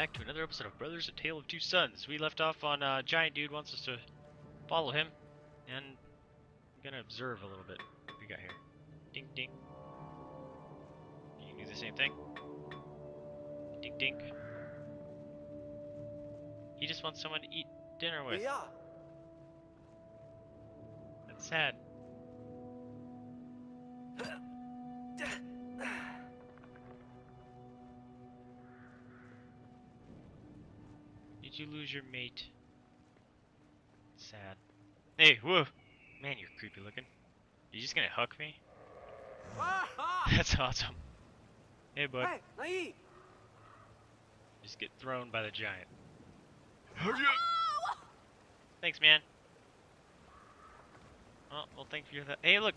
back to another episode of Brothers: A Tale of Two Sons. We left off on Giant Dude wants us to follow him, and I'm gonna observe a little bit. What we got here? Ding ding. You can do the same thing. Ding ding. He just wants someone to eat dinner with. Yeah. That's sad. Did you lose your mate? Sad. Hey, whoa! Man, you're creepy looking. You just gonna hug me? That's awesome. Hey, bud. Just get thrown by the giant. Thanks, man. Oh, well, thank you for that. Hey, look!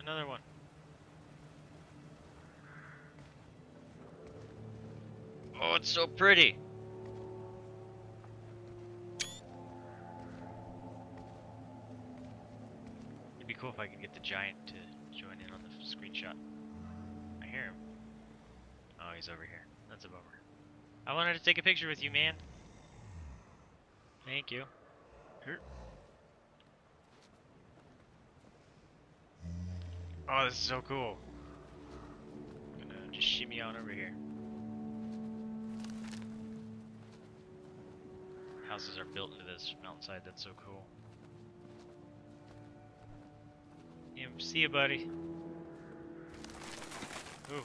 Another one. Oh, it's so pretty. It'd be cool if I could get the giant to join in on the screenshot. I hear him. Oh, he's over here. That's a bummer. I wanted to take a picture with you, man. Thank you. Here. Oh, this is so cool. I'm gonna just shimmy on over here. Houses are built into this mountainside, that's so cool. Yeah, see ya, buddy. Ooh.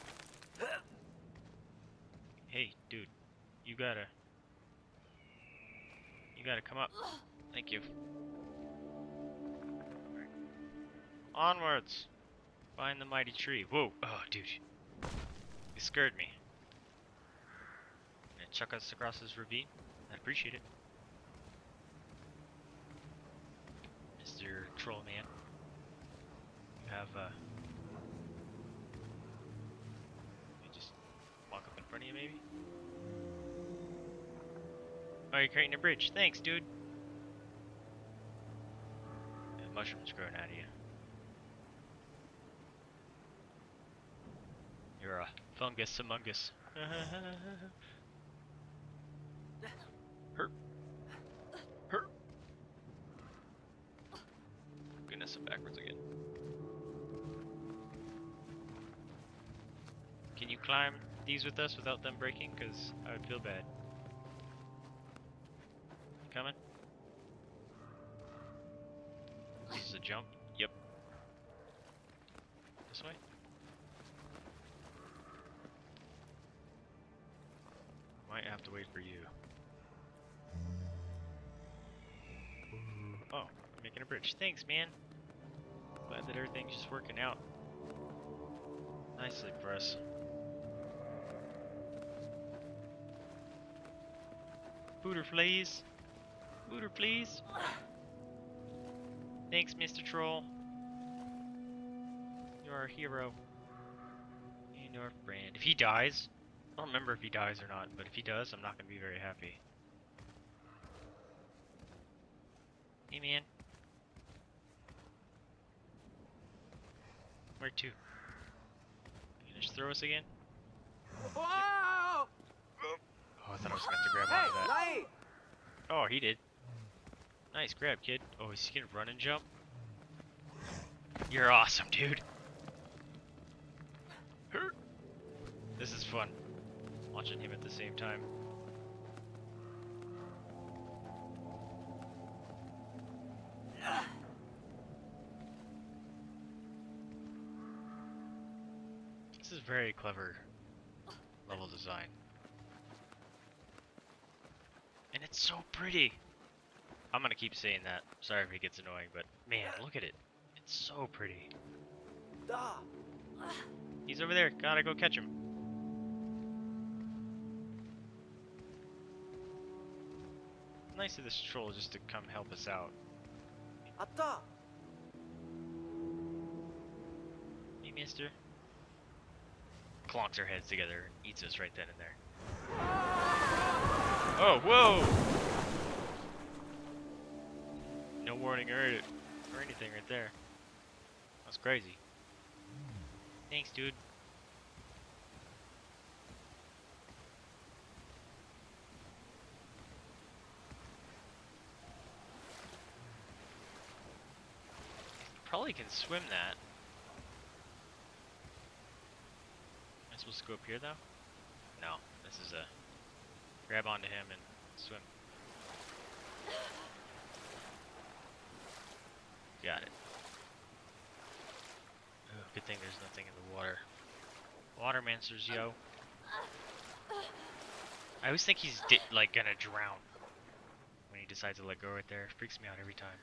Hey, dude. You gotta come up. Thank you. Right. Onwards! Find the mighty tree. Whoa! Oh, dude. You scared me. Gonna chuck us across this ravine. I appreciate it. Mr. Troll Man. You have, Let me just walk up in front of you, maybe? Oh, you're creating a bridge. Thanks, dude. There's mushrooms growing out of you. You're a fungus among us. Hurt. Hurt. Goodness, I'm backwards again. Can you climb these with us without them breaking? Because I would feel bad. You coming? This is a jump. Yep. This way? Might have to wait for you. Oh, I'm making a bridge. Thanks, man. Glad that everything's just working out nicely for us. Booter, please. Booter, please. Thanks, Mr. Troll. You're our hero and our friend. If he dies, I don't remember if he dies or not, but if he does, I'm not going to be very happy. Hey, man. Where to? Can you just throw us again? Whoa! Oh, I thought I was going to grab onto that. Light. Oh, he did. Nice grab, kid. Oh, is he going to run and jump? You're awesome, dude. This is fun. Watching him at the same time. This is very clever level design. And it's so pretty! I'm gonna keep saying that. Sorry if it gets annoying, but man, look at it. It's so pretty. He's over there. Gotta go catch him. Nice of this troll just to come help us out. Hey, mister. Clonks our heads together and eats us right then and there. Oh, whoa! No warning or anything right there. That's crazy. Thanks, dude. probably can swim that. Am I supposed to go up here though? No, this is a grab onto him and swim. Got it. Oh, good thing there's nothing in the water. Watermancers, yo. I always think he's like gonna drown when he decides to let go right there. It freaks me out every time.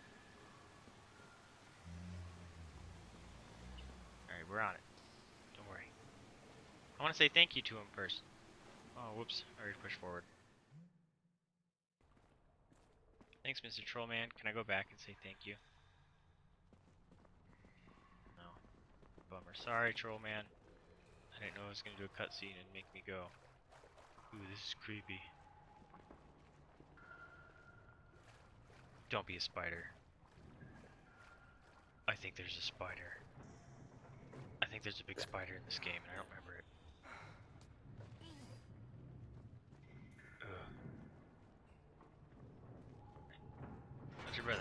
Alright, we're on it. Don't worry. I want to say thank you to him first. Oh, whoops. I already pushed forward. Thanks, Mr. Trollman. Can I go back and say thank you? No. Bummer. Sorry, Trollman. I didn't know I was going to do a cutscene and make me go. Ooh, this is creepy. Don't be a spider. I think there's a spider. I think there's a big spider in this game and I don't remember it. Ugh. That's your brother,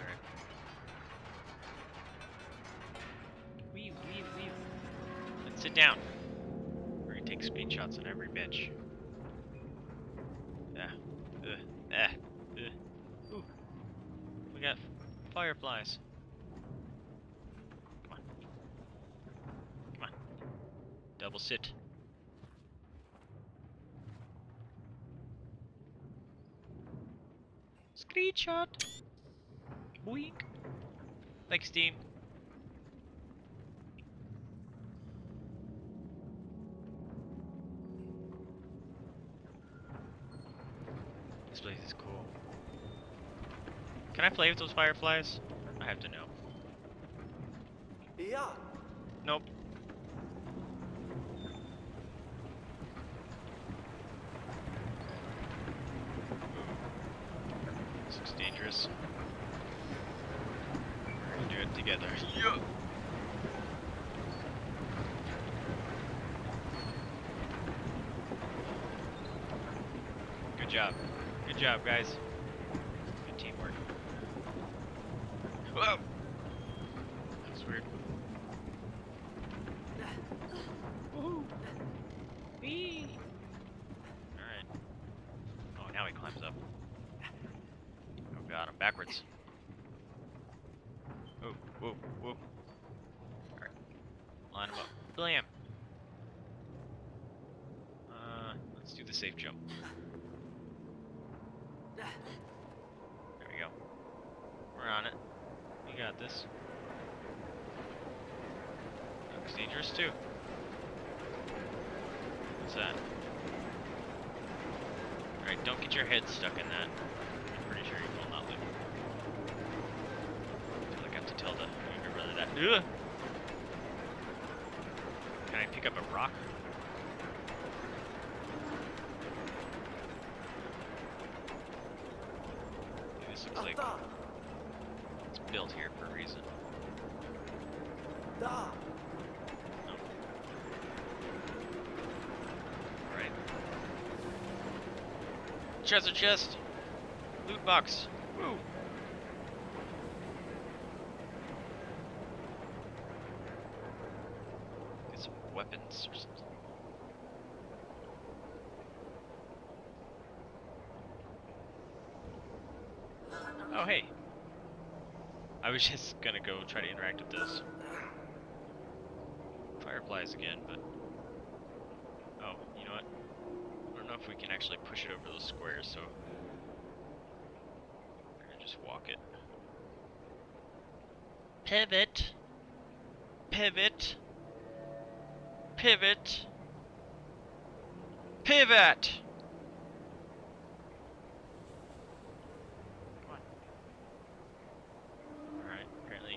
right? Wee. Let's sit down. We're gonna take screenshots on every bench. Ooh. We got fireflies. Come on. Come on. Double sit. Screenshot. Wink. Thanks, Steam. This place is cool. Can I play with those fireflies? I have to know. Yeah. Nope. This looks dangerous. We're gonna do it together. Yeah. Good job. Good job, guys. Good teamwork. Whoa! That was weird. Woohoo! Wee! Alright. Oh, now he climbs up. Oh god, I'm backwards. Oh, whoa. Alright. Line him up. Blam! Let's do the safe jump. There we go. We're on it. We got this. Looks dangerous too. What's that? Alright, don't get your head stuck in that. I'm pretty sure you will not live. I feel like I have to tell the younger brother that. Ugh! Can I pick up a rock? Like, it's built here for a reason. No. Right. Treasure chest! Loot box! Woo! Get some weapons or something. Oh hey, I was just gonna go try to interact with this fireflies again, but oh, you know what? I don't know if we can actually push it over those squares, so we're gonna just walk it. Pivot, pivot, pivot, pivot.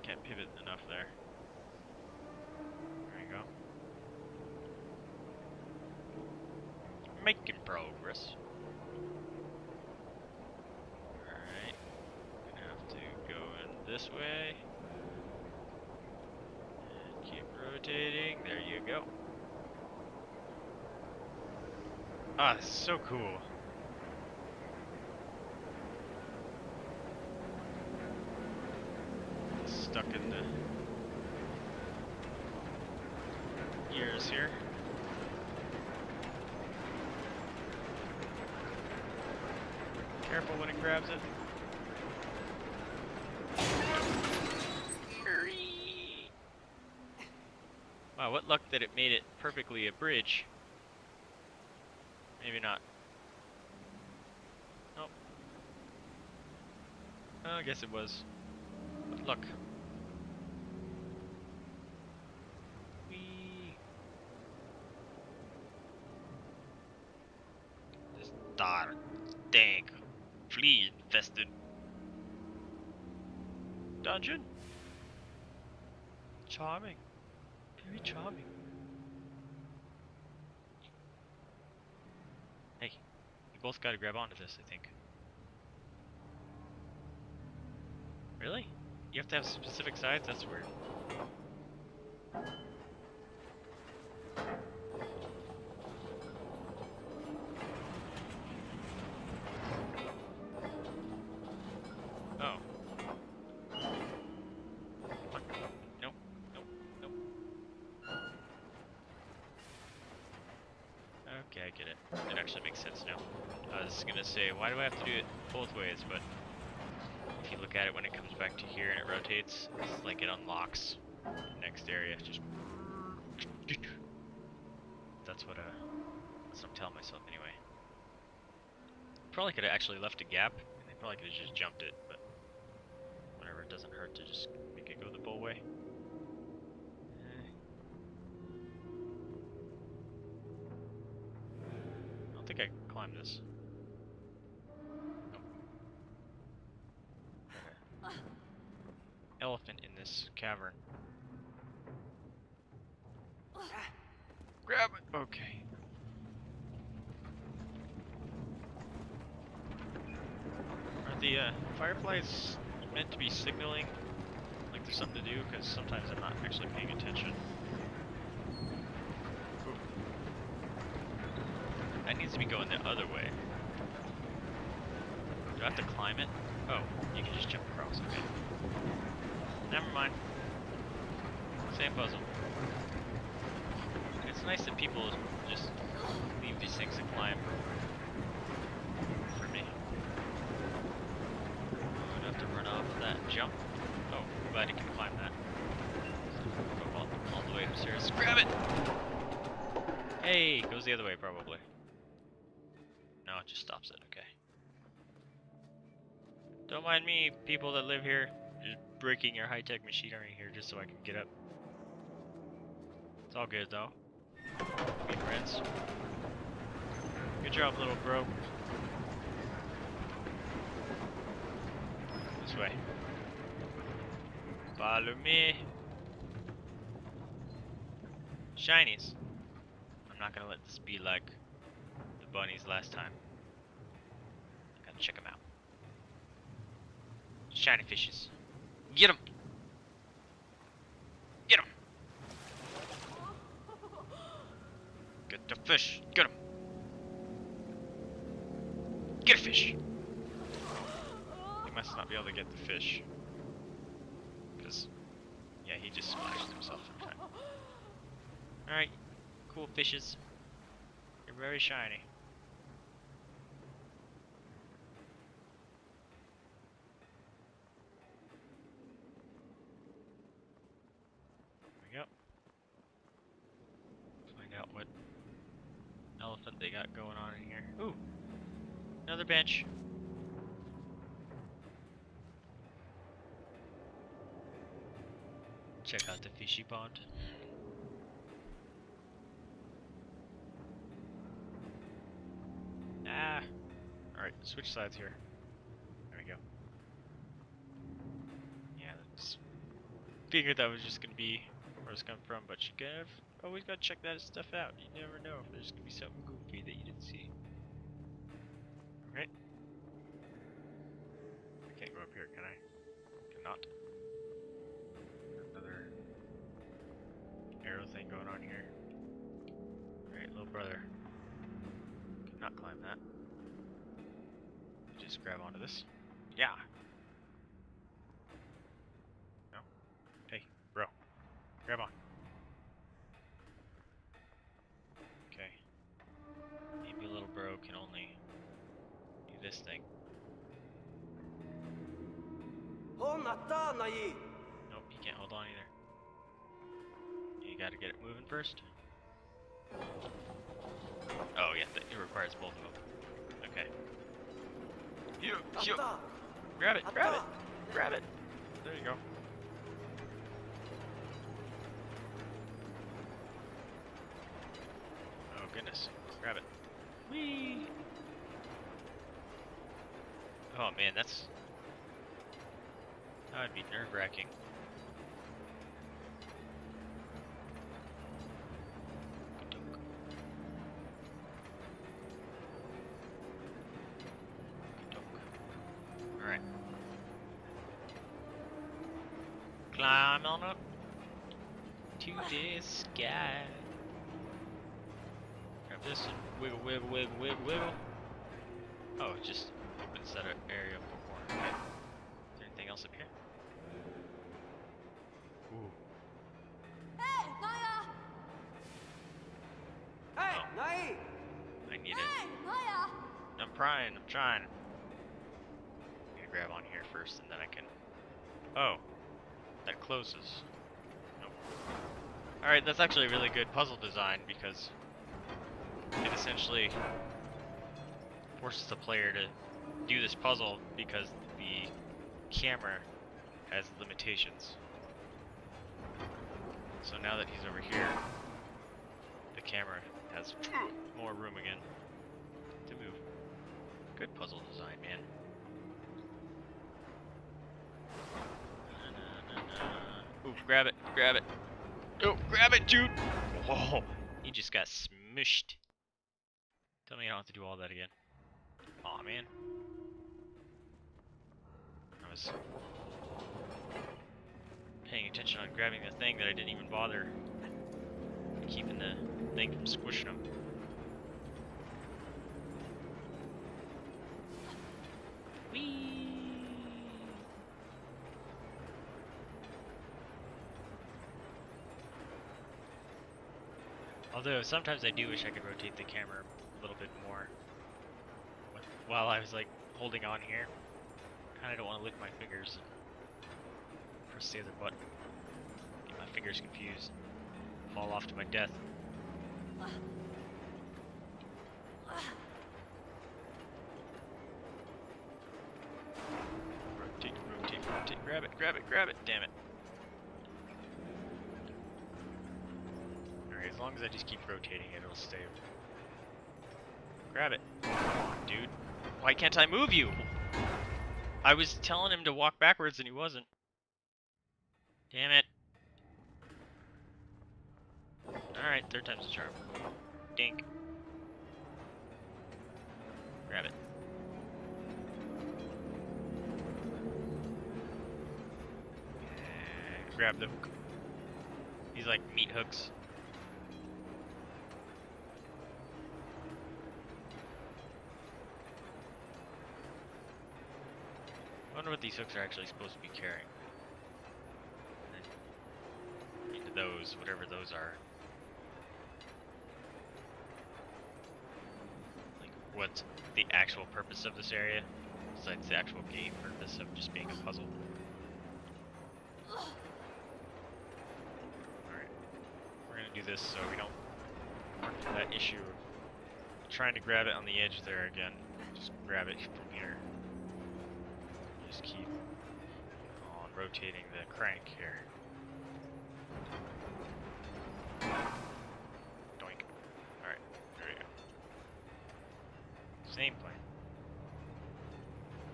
Can't pivot enough there. There you go. Making progress. Alright. Gonna have to go in this way. And keep rotating. There you go. Ah, this is so cool. Stuck in the this here. Careful when it grabs it. Wow, what luck that it made it perfectly a bridge. Maybe not. Nope. Oh, I guess it was. What luck. Whee. This dark, dank, flea-infested dungeon. Charming. Very charming. Hey, we both gotta grab onto this, I think. Really? You have to have specific sides? That's weird. Why do I have to do it both ways? But if you look at it when it comes back to here and it rotates, it's like it unlocks the next area. Just that's what I'm telling myself anyway. Probably could have actually left a gap, and they probably could have just jumped it. But whatever, it doesn't hurt to just make it go the full way. I don't think I can climb this. Elephant in this cavern. Grab it! Okay. Are the fireflies meant to be signaling? Like there's something to do? Because sometimes I'm not actually paying attention. Ooh. That needs to be going the other way. Do I have to climb it? Oh, you can just jump across, okay. Never mind. Same puzzle. It's nice that people just leave these things to climb. For me. I'm gonna have to run off that jump. Oh, I'm glad you can climb that. So go all the way upstairs. Grab it! Hey, goes the other way probably. No, it just stops it, okay. Don't mind me, people that live here. Just breaking your high-tech machinery here just so I can get up. It's all good though. Good friends. Good job, little bro. This way. Follow me. Shinies. I'm not gonna let this be like the bunnies last time. I gotta check them out. Shiny fishes. Get him! Get him! Get the fish! Get him! Get a fish! He must not be able to get the fish. Because, yeah, he just splashed himself in time. Alright, cool fishes. You're very shiny. They got going on in here. Ooh, another bench. Check out the fishy pond. Ah. All right, switch sides here. There we go. Yeah, that's figured that was just gonna be where it's come from, but you could have. Always gotta check that stuff out. You never know if there's gonna be something goofy that you didn't see. Alright. I can't go up here, can I? Cannot. Another arrow thing going on here. Alright, little brother. Cannot climb that. Just grab onto this. Yeah! No? Hey, bro. Grab on. Nope, you can't hold on either. You gotta get it moving first. Oh yeah, it requires both of them. Okay. You. Grab it, grab it, grab it. There you go. Oh goodness, grab it. Whee! Oh man, that would be nerve-wracking. Alright. Climb on up to the sky. Grab this and wiggle, wiggle, wiggle, wiggle, wiggle. Oh, it just opens that area up before. Okay. Is there anything else up here? Ooh. Hey, Naya! Hey, oh. Naya! I need it. Naya! I'm prying, I'm trying. I'm gonna grab on here first and then I can. Oh. That closes. Nope. Alright, that's actually a really good puzzle design because it essentially forces the player to do this puzzle because the camera has limitations. So now that he's over here, the camera has more room again to move. Good puzzle design, man. Ooh, grab it, grab it. Oh, grab it, dude! Whoa, he just got smushed. Tell me I don't have to do all that again. Aw, man. I was paying attention on grabbing the thing that I didn't even bother keeping the thing from squishing him. Whee! Although sometimes I do wish I could rotate the camera a little bit more while I was like holding on here. I kinda don't want to lick my fingers and press the other button. Get my fingers confused and fall off to my death. Rotate, rotate, rotate, grab it, grab it, grab it, damn it. Alright, as long as I just keep rotating it, it'll stay. Grab it. Dude, why can't I move you? I was telling him to walk backwards and he wasn't. Damn it. Alright, third time's the charm. Dink. Grab it. And grab the hook. These like meat hooks. I wonder what these hooks are actually supposed to be carrying. Into those, whatever those are. Like, what's the actual purpose of this area? Besides the actual game purpose of just being a puzzle. Alright. We're gonna do this so we don't run into that issue of trying to grab it on the edge there again. Just grab it from here. Just keep on rotating the crank here. Doink. Alright, there we go. Same plan.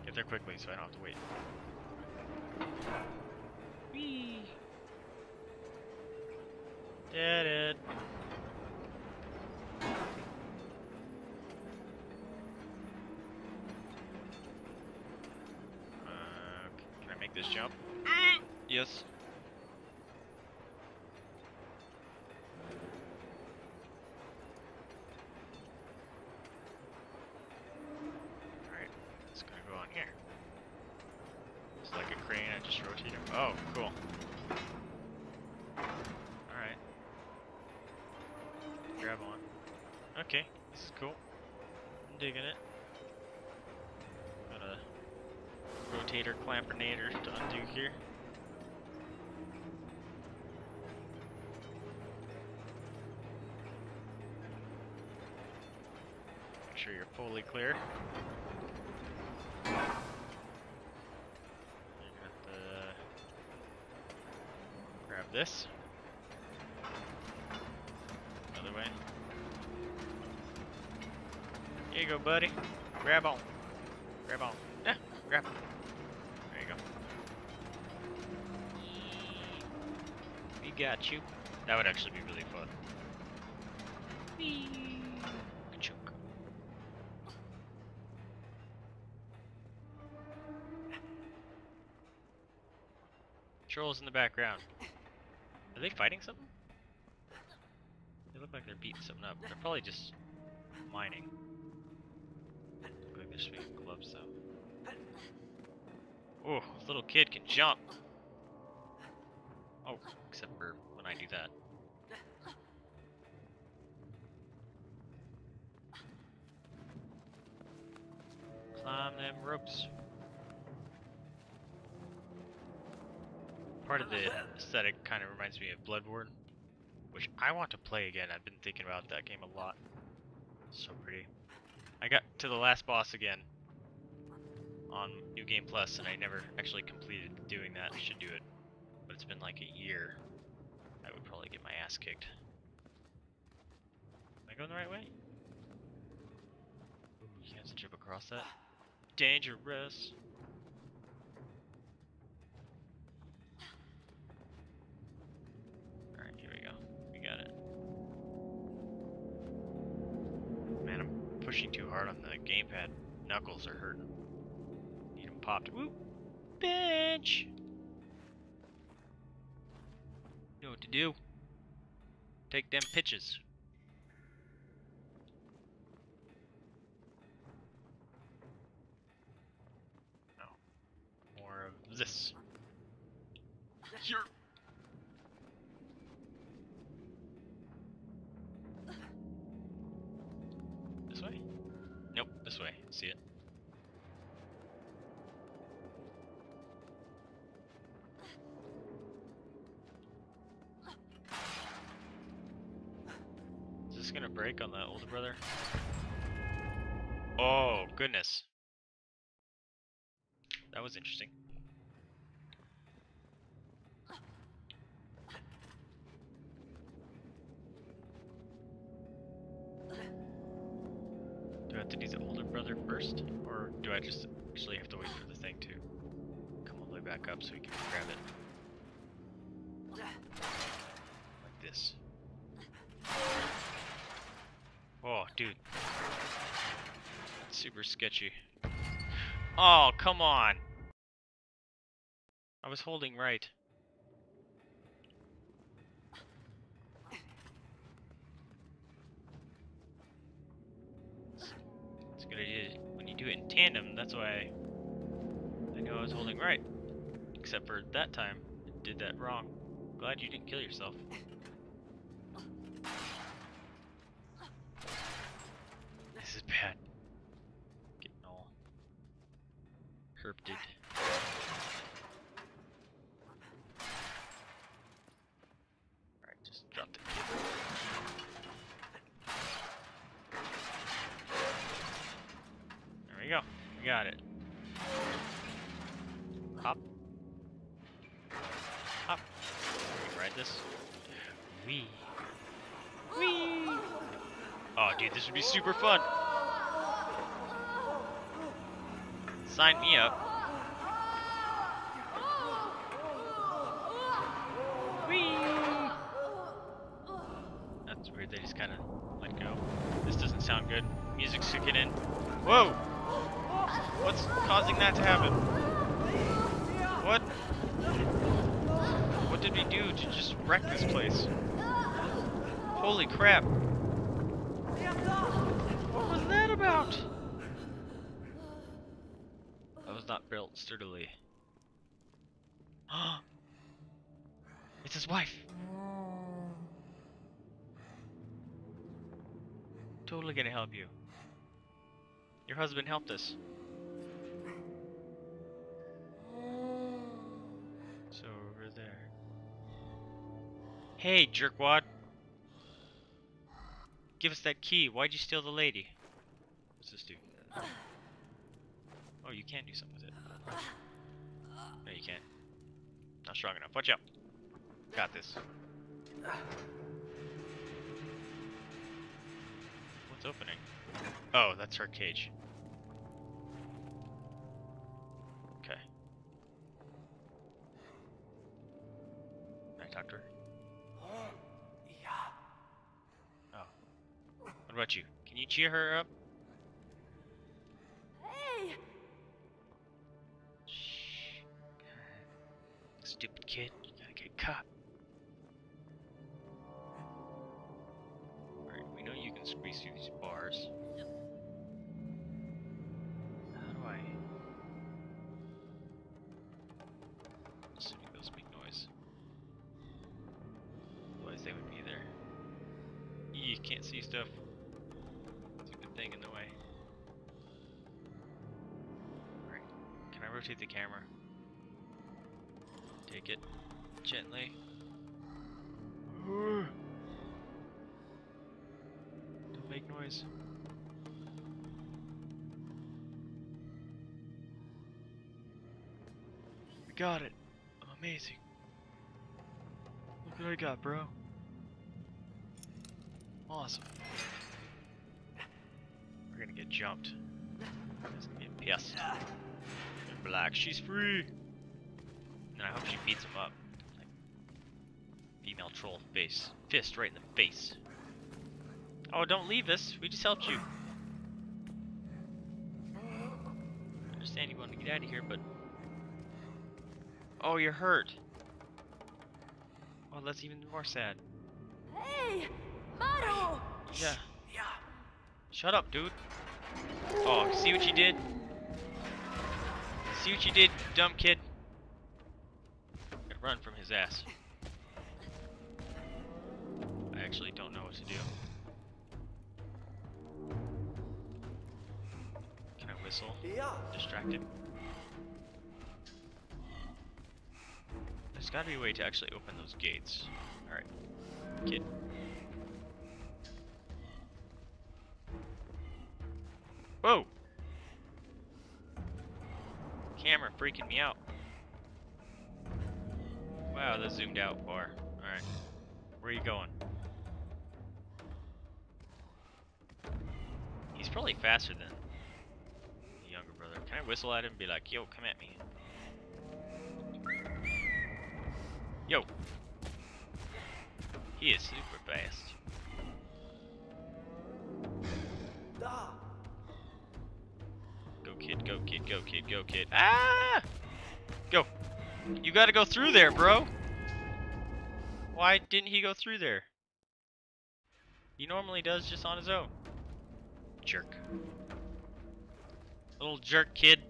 Get there quickly so I don't have to wait. Whee! Did it. This jump. Yes. Alright, it's gonna go on here. It's like a crane, I just rotate him. Oh, cool. Alright. Grab on. Okay, this is cool. I'm digging it. Gonna rotator clampernators to undo here. Make sure you're fully clear. This other way. Here you go, buddy. Grab on. Grab on. Yeah, grab on. There you go. We got you. That would actually be really fun. Whee. Trolls in the background. Are they fighting something? They look like they're beating something up. They're probably just mining. Look like they're swinging gloves though. Oh, this little kid can jump. Oh, except for when I do that. Climb them ropes. Part of the aesthetic kind of reminds me of Bloodborne, which I want to play again. I've been thinking about that game a lot. So pretty. I got to the last boss again on New Game Plus, and I never actually completed doing that. I should do it, but it's been like a year. I would probably get my ass kicked. Am I going the right way? You have to jump across that. Dangerous. Pushing too hard on the gamepad, knuckles are hurting. Need them popped. Whoop! Bitch! Know what to do. Take them pitches. No. More of this. Here! Nope, this way. See it. Is this gonna break on the older brother? Oh, goodness. That was interesting. To do the older brother first, or do I just actually have to wait for the thing to come all the way back up so we can grab it? Like this. Oh, dude. That's super sketchy. Oh, come on! I was holding right. When you do it in tandem, that's why I knew I was holding right. Except for that time, I did that wrong. Glad you didn't kill yourself. This is bad. Getting all herped. Alright, just drop the kid. There you go. We got it. Hop. Hop. We can ride this. Wee. Wee. Oh, dude, this would be super fun. Sign me up. Wee. That's weird. They just kind of let go. This doesn't sound good. Music's kicking in. Whoa. What's causing that to happen? What? What did we do to just wreck this place? Holy crap! What was that about? That was not built sturdily. It's his wife! Totally gonna help you. Your husband helped us. Hey, jerkwad. Give us that key. Why'd you steal the lady? What's this do? Oh, you can do something with it. No, you can't. Not strong enough. Watch out. Got this. What's opening? Oh, that's her cage. Okay. Can I talk to her? Oh. What about you? Can you cheer her up? Stupid kid, you gotta get caught. Alright, we know you can squeeze through these bars. How do I... assuming those make noise. Otherwise they would be there. You can't see stuff. Stupid thing in the way. Alright, can I rotate the camera? Take it gently. Don't make noise. We got it. I'm amazing. Look what I got, bro. Awesome. We're gonna get jumped. That's gonna get pissed. Black, she's free. And I hope she beats him up. Like, female troll face. Fist right in the face. Oh, don't leave us. We just helped you. I understand you want to get out of here, but... oh, you're hurt. Oh, that's even more sad. Hey, Maru! Yeah. Yeah. Shut up, dude. Oh, see what you did? See what you did, dumb kid? Run from his ass. I actually don't know what to do. Can I whistle? Distract him. There's gotta be a way to actually open those gates. Alright. Kid. Whoa! Camera freaking me out. Wow, that zoomed out far. Alright. Where are you going? He's probably faster than the younger brother. Can I whistle at him and be like, yo, come at me? Yo! He is super fast. Go kid, go kid, go kid, go kid. Ah! Go! You gotta go through there, bro. Why didn't he go through there? He normally does just on his own. Jerk. Little jerk kid.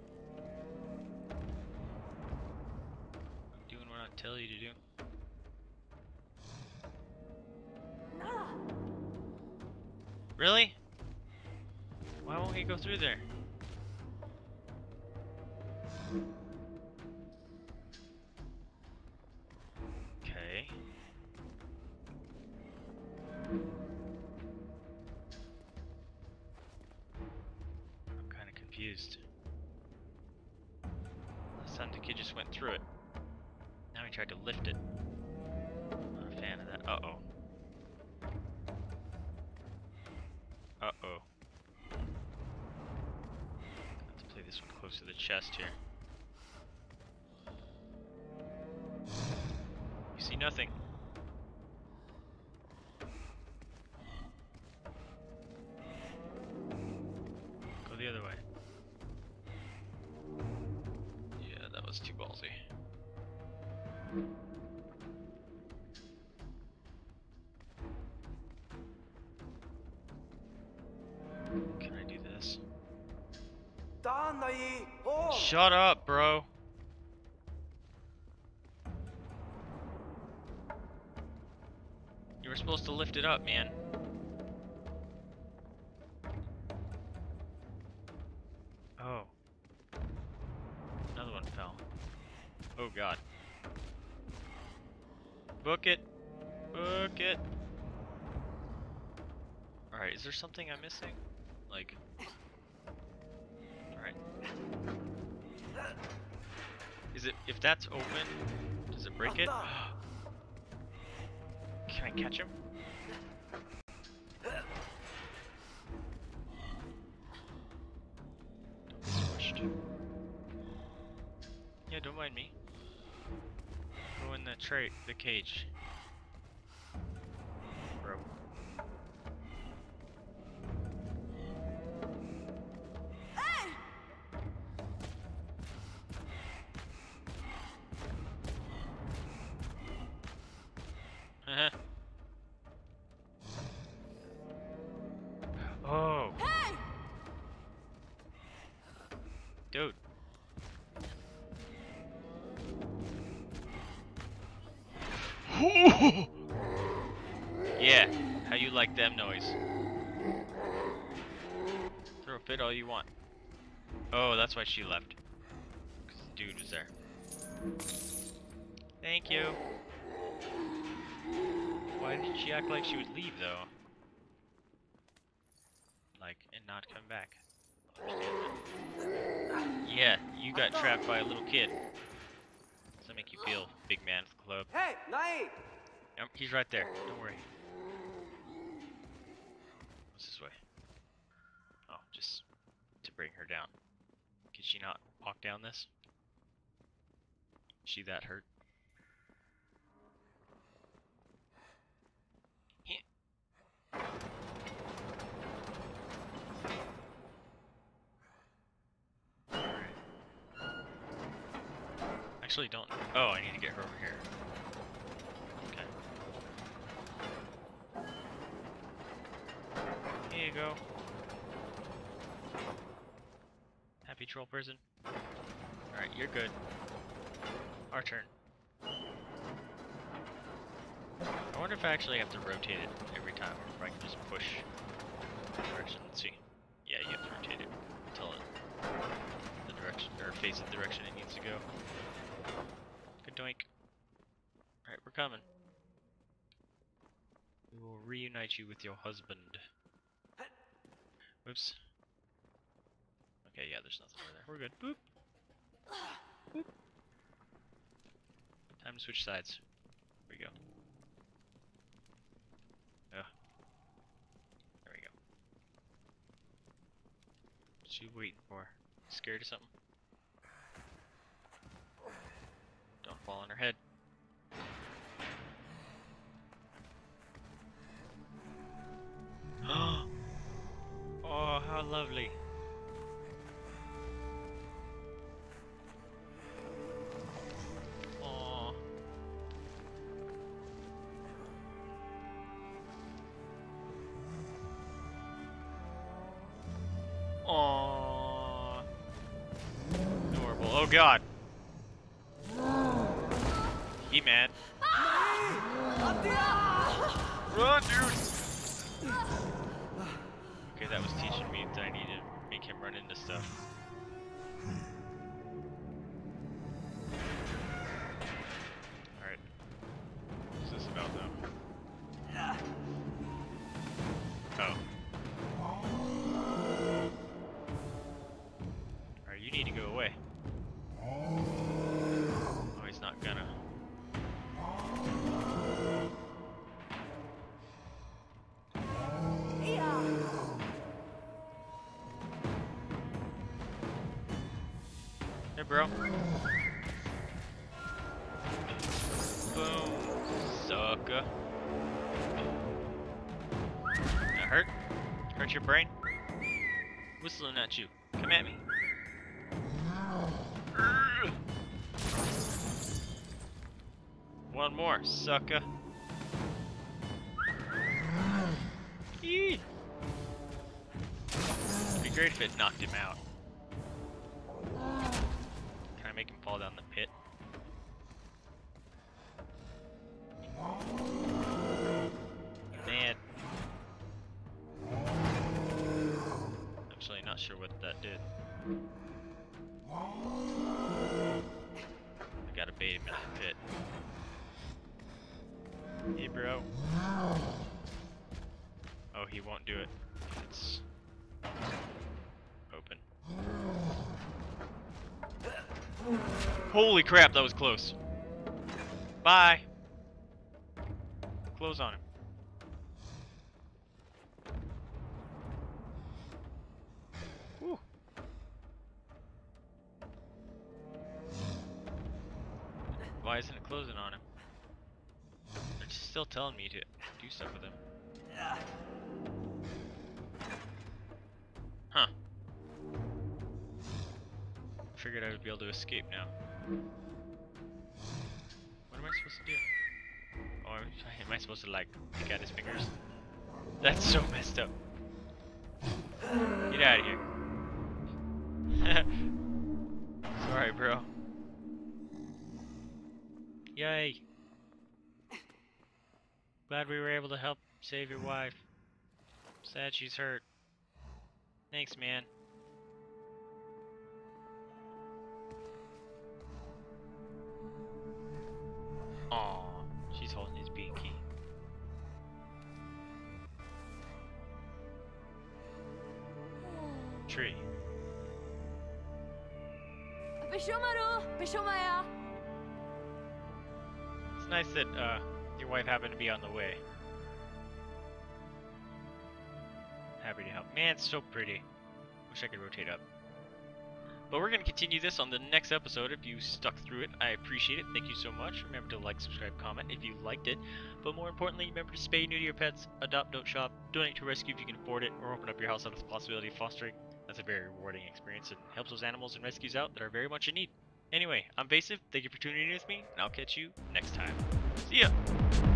I'm doing what I tell you to do. Really? Why won't he go through there? Last time the kid just went through it. Now he tried to lift it. Not a fan of that. Uh oh. Uh oh. I have to play this one close to the chest here. You see nothing. Go the other way. That's too ballsy. Can I do this? Shut up, bro. You were supposed to lift it up, man. Oh. Another one fell. Oh god. Book it. Fuck it. Alright, is there something I'm missing? Like... Alright. Is it... If that's open, does it break it? Can I catch him? Squished. Yeah, don't mind me. Go in the tray, the cage. Bro. Oh. Hey! Dude. Yeah, how you like them noise? Throw a fit all you want. Oh, that's why she left. 'Cause the dude was there. Thank you. Why did she act like she would leave though? Like, and not come back. Yeah, you got trapped by a little kid. Does that make you feel, big man at the club? Hey, Nai! Yep, he's right there, don't worry. What's this way? Oh, just to bring her down. Can she not walk down this? Is she that hurt? Actually don't. Oh, I need to get her over here. Okay. Here you go. Happy troll person. Alright, you're good. Our turn. I wonder if I actually have to rotate it every time, or if I can just push the direction. Let's see. Yeah, you have to rotate it until the direction, or face the direction it needs to go. Good doink. Alright, we're coming. We will reunite you with your husband. Whoops. Okay, yeah, there's nothing over there. We're good. Boop. Boop. Time to switch sides. Here we go. Oh. There we go. What's you waiting for? Scared of something? Don't fall on her head. Oh, how lovely. Oh. Oh. Adorable. Oh God. He mad. Run, dude! Okay, that was teaching me that I need to make him run into stuff. Alright. What's this about, though? Oh. Alright, you need to go away. Oh, he's not gonna. Hey, bro. Boom. Sucker. That hurt? Hurt your brain? Whistling at you. Come at me. One more, sucker. Eee. It'd be great if it knocked him out. Can I make him fall down the pit? Man. Actually, not sure what that did. I gotta bait him in the pit. bro. Oh, he won't do it. It's open. Holy crap, that was close. Bye. Close on him. Whew. Why isn't it closing on him? They're just still telling me to do stuff with him. Huh. Figured I would be able to escape now. What am I supposed to do? Oh, am I supposed to like pick out his fingers? That's so messed up. Get out of here. Sorry, bro. Yay. Glad we were able to help save your wife. Sad she's hurt. Thanks, man. Aww, she's holding his binky. Tree. It's nice that your wife happened to be on the way. Happy to help. Man, it's so pretty. Wish I could rotate up. But we're going to continue this on the next episode. If you stuck through it, I appreciate it. Thank you so much. Remember to like, subscribe, comment if you liked it. But more importantly, remember to spay, neuter your pets, adopt, don't shop, donate to rescue if you can afford it, or open up your house out of the possibility of fostering. That's a very rewarding experience and helps those animals and rescues out that are very much in need. Anyway, I'm Vasive. Thank you for tuning in with me, and I'll catch you next time. See ya!